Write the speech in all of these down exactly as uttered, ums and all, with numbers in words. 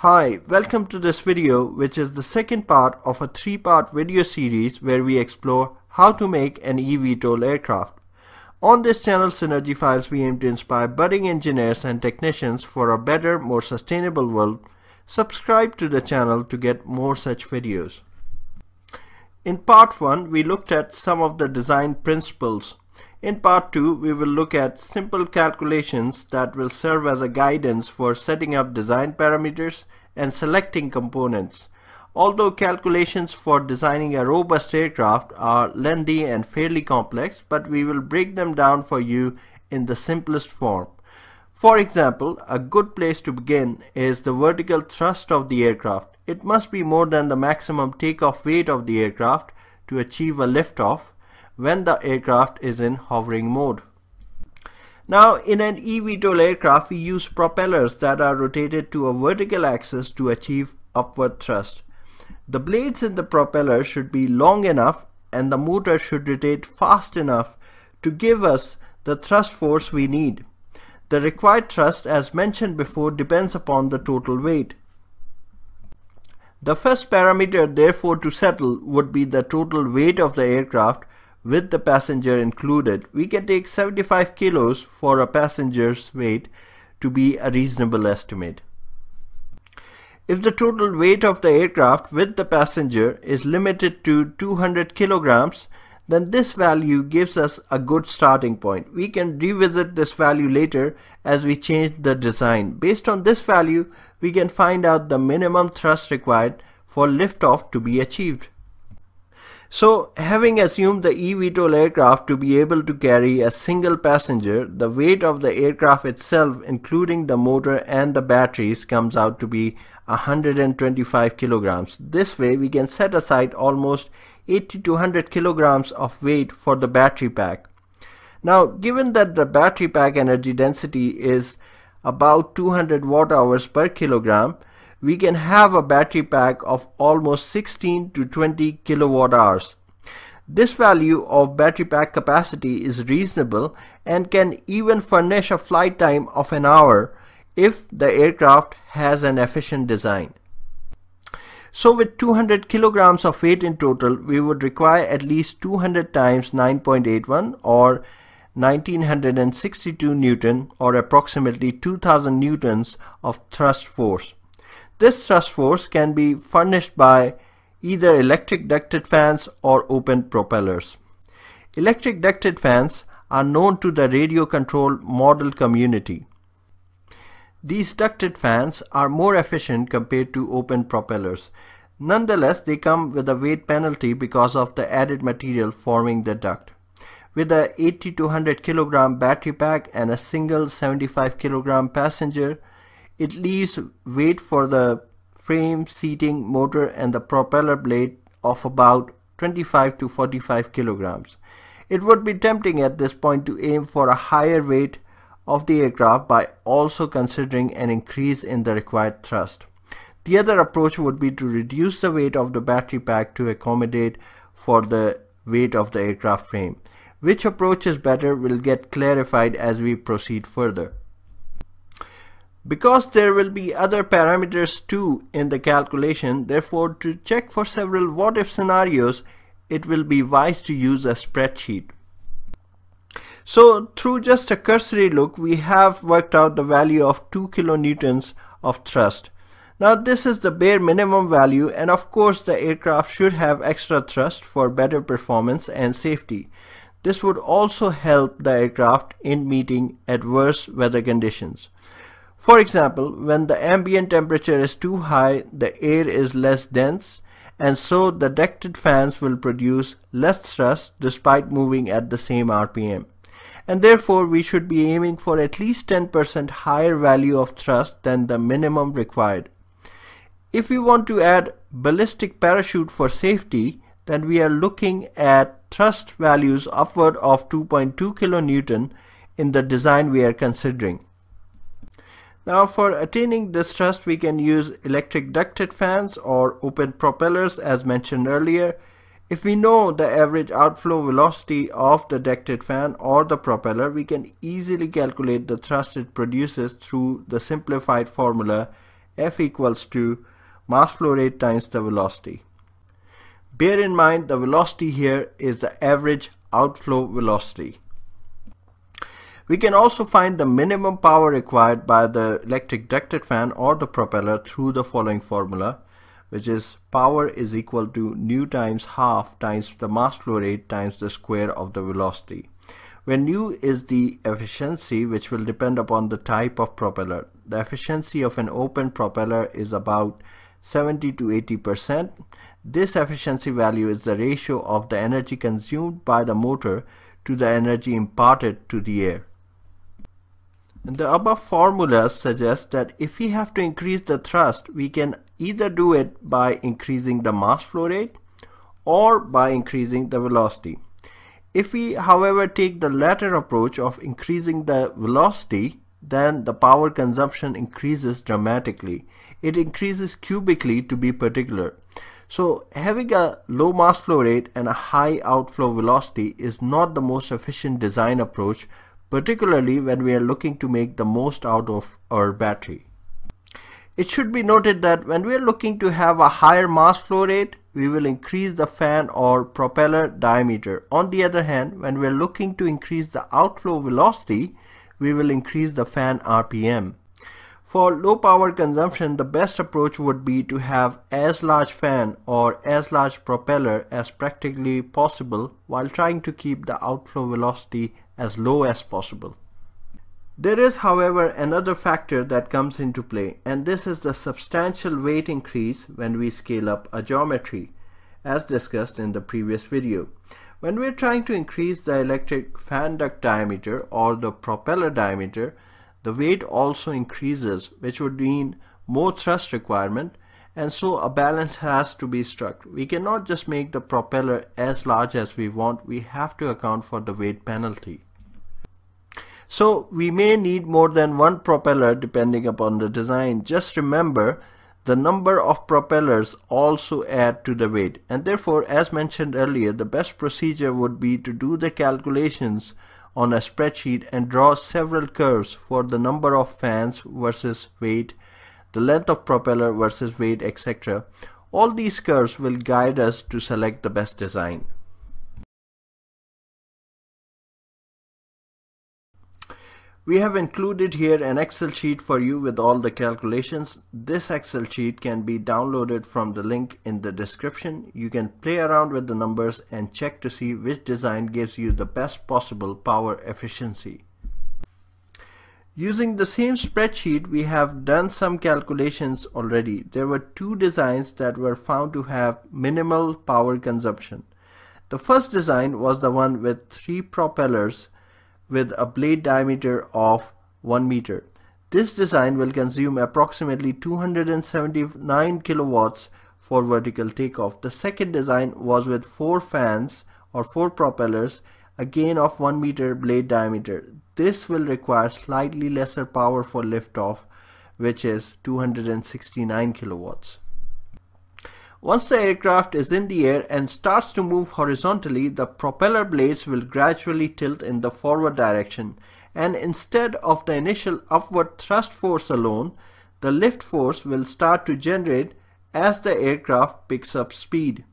Hi, welcome to this video, which is the second part of a three-part video series where we explore how to make an eVTOL aircraft. On this channel Synergy Files, we aim to inspire budding engineers and technicians for a better, more sustainable world. Subscribe to the channel to get more such videos. In part one, we looked at some of the design principles. In part two, we will look at simple calculations that will serve as a guidance for setting up design parameters and selecting components. Although calculations for designing a robust aircraft are lengthy and fairly complex, but we will break them down for you in the simplest form. For example, a good place to begin is the vertical thrust of the aircraft. It must be more than the maximum takeoff weight of the aircraft to achieve a liftoff when the aircraft is in hovering mode. Now, in an eVTOL aircraft, we use propellers that are rotated to a vertical axis to achieve upward thrust. The blades in the propeller should be long enough and the motor should rotate fast enough to give us the thrust force we need. The required thrust, as mentioned before, depends upon the total weight. The first parameter, therefore, to settle would be the total weight of the aircraft with the passenger included. We can take seventy-five kilos for a passenger's weight to be a reasonable estimate. If the total weight of the aircraft with the passenger is limited to two hundred kilograms, then this value gives us a good starting point. We can revisit this value later as we change the design. Based on this value, we can find out the minimum thrust required for liftoff to be achieved. So, having assumed the eVTOL aircraft to be able to carry a single passenger, the weight of the aircraft itself, including the motor and the batteries, comes out to be one hundred twenty-five kilograms. This way, we can set aside almost eighty to one hundred kilograms of weight for the battery pack. Now, given that the battery pack energy density is about two hundred watt hours per kilogram, we can have a battery pack of almost sixteen to twenty kilowatt hours. This value of battery pack capacity is reasonable and can even furnish a flight time of an hour if the aircraft has an efficient design. So with two hundred kilograms of weight in total, we would require at least two hundred times nine point eight one or one thousand nine hundred sixty-two newton or approximately two thousand newtons of thrust force. This thrust force can be furnished by either electric ducted fans or open propellers. Electric ducted fans are known to the radio control model community. These ducted fans are more efficient compared to open propellers. Nonetheless, they come with a weight penalty because of the added material forming the duct. With a eighty to one hundred kilogram battery pack and a single seventy-five kilogram passenger, it leaves weight for the frame, seating, motor and the propeller blade of about twenty-five to forty-five kilograms. It would be tempting at this point to aim for a higher weight of the aircraft by also considering an increase in the required thrust. The other approach would be to reduce the weight of the battery pack to accommodate for the weight of the aircraft frame. Which approach is better will get clarified as we proceed further. Because there will be other parameters too in the calculation, therefore to check for several what-if scenarios, it will be wise to use a spreadsheet. So through just a cursory look, we have worked out the value of two kilonewtons of thrust. Now this is the bare minimum value, and of course the aircraft should have extra thrust for better performance and safety. This would also help the aircraft in meeting adverse weather conditions. For example, when the ambient temperature is too high, the air is less dense, and so the ducted fans will produce less thrust despite moving at the same R P M. And therefore, we should be aiming for at least ten percent higher value of thrust than the minimum required. If we want to add ballistic parachute for safety, then we are looking at thrust values upward of two point two kilonewton in the design we are considering. Now, for attaining this thrust, we can use electric ducted fans or open propellers as mentioned earlier. If we know the average outflow velocity of the ducted fan or the propeller, we can easily calculate the thrust it produces through the simplified formula F equals to mass flow rate times the velocity. Bear in mind the velocity here is the average outflow velocity. We can also find the minimum power required by the electric ducted fan or the propeller through the following formula, which is power is equal to nu times half times the mass flow rate times the square of the velocity, where nu is the efficiency, which will depend upon the type of propeller. The efficiency of an open propeller is about seventy to eighty percent. This efficiency value is the ratio of the energy consumed by the motor to the energy imparted to the air. And the above formulas suggest that if we have to increase the thrust, we can either do it by increasing the mass flow rate or by increasing the velocity. If we, however, take the latter approach of increasing the velocity, then the power consumption increases dramatically. It increases cubically to be particular. So having a low mass flow rate and a high outflow velocity is not the most efficient design approach, particularly when we are looking to make the most out of our battery. It should be noted that when we are looking to have a higher mass flow rate, we will increase the fan or propeller diameter. On the other hand, when we are looking to increase the outflow velocity, we will increase the fan R P M. For low power consumption, the best approach would be to have as large fan or as large propeller as practically possible while trying to keep the outflow velocity as low as possible. There is, however, another factor that comes into play, and this is the substantial weight increase when we scale up a geometry, as discussed in the previous video. When we are trying to increase the electric fan duct diameter or the propeller diameter, the weight also increases, which would mean more thrust requirement, and so a balance has to be struck. We cannot just make the propeller as large as we want. We have to account for the weight penalty. So we may need more than one propeller depending upon the design. Just remember, the number of propellers also add to the weight, and therefore, as mentioned earlier, the best procedure would be to do the calculations on a spreadsheet and draw several curves for the number of fans versus weight, the length of propeller versus weight, et cetera. All these curves will guide us to select the best design. We have included here an Excel sheet for you with all the calculations. This Excel sheet can be downloaded from the link in the description. You can play around with the numbers and check to see which design gives you the best possible power efficiency. Using the same spreadsheet, we have done some calculations already. There were two designs that were found to have minimal power consumption. The first design was the one with three propellers with a blade diameter of one meter. This design will consume approximately two hundred seventy-nine kilowatts for vertical takeoff. The second design was with four fans or four propellers, again of one meter blade diameter. This will require slightly lesser power for liftoff, which is two hundred sixty-nine kilowatts. Once the aircraft is in the air and starts to move horizontally, the propeller blades will gradually tilt in the forward direction, and instead of the initial upward thrust force alone, the lift force will start to generate as the aircraft picks up speed.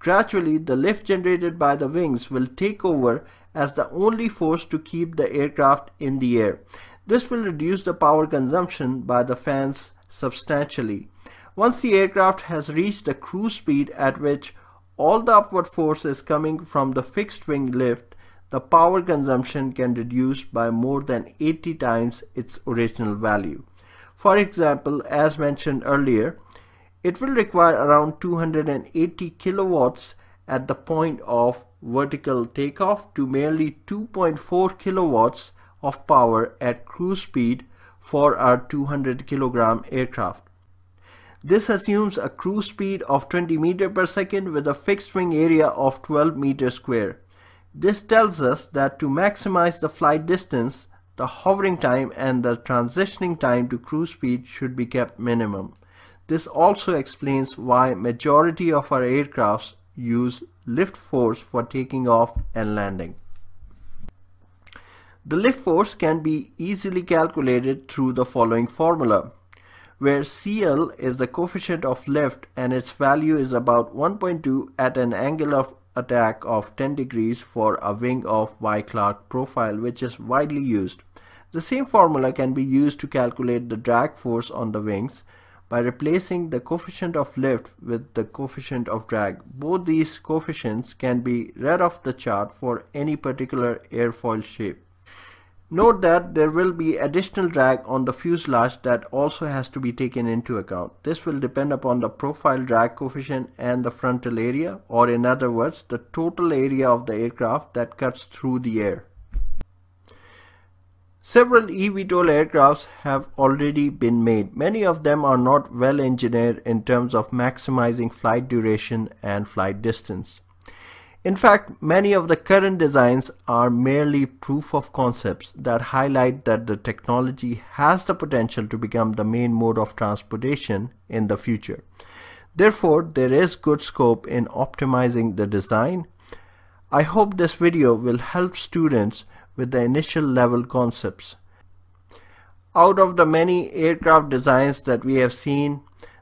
Gradually, the lift generated by the wings will take over as the only force to keep the aircraft in the air. This will reduce the power consumption by the fans substantially. Once the aircraft has reached the cruise speed at which all the upward force is coming from the fixed wing lift, the power consumption can reduce by more than eighty times its original value. For example, as mentioned earlier, it will require around two hundred eighty kilowatts at the point of vertical takeoff to merely two point four kilowatts of power at cruise speed for our two hundred kilogram aircraft. This assumes a cruise speed of twenty meters per second with a fixed wing area of twelve meters square. This tells us that to maximize the flight distance, the hovering time and the transitioning time to cruise speed should be kept minimum. This also explains why majority of our aircrafts use lift force for taking off and landing. The lift force can be easily calculated through the following formula, where C L is the coefficient of lift and its value is about one point two at an angle of attack of ten degrees for a wing of Y-Clark profile, which is widely used. The same formula can be used to calculate the drag force on the wings by replacing the coefficient of lift with the coefficient of drag. Both these coefficients can be read off the chart for any particular airfoil shape. Note that there will be additional drag on the fuselage that also has to be taken into account. This will depend upon the profile drag coefficient and the frontal area, or in other words, the total area of the aircraft that cuts through the air. Several eVTOL aircrafts have already been made. Many of them are not well engineered in terms of maximizing flight duration and flight distance. In fact, many of the current designs are merely proof of concepts that highlight that the technology has the potential to become the main mode of transportation in the future. Therefore, there is good scope in optimizing the design. I hope this video will help students with the initial level concepts. Out of the many aircraft designs that we have seen,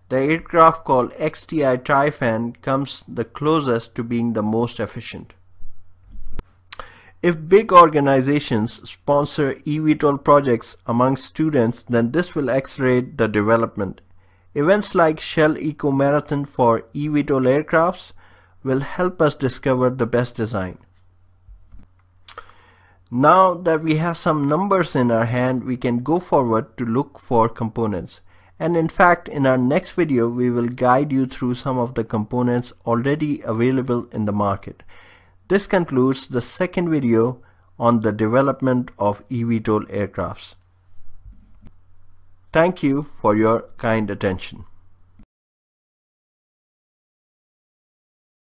the aircraft called X T I TriFan comes the closest to being the most efficient. If big organizations sponsor eVTOL projects among students, then this will accelerate the development. Events like Shell Eco-Marathon for eVTOL aircrafts will help us discover the best design. Now that we have some numbers in our hand, we can go forward to look for components. And in fact, in our next video, we will guide you through some of the components already available in the market. This concludes the second video on the development of eVTOL aircrafts. Thank you for your kind attention.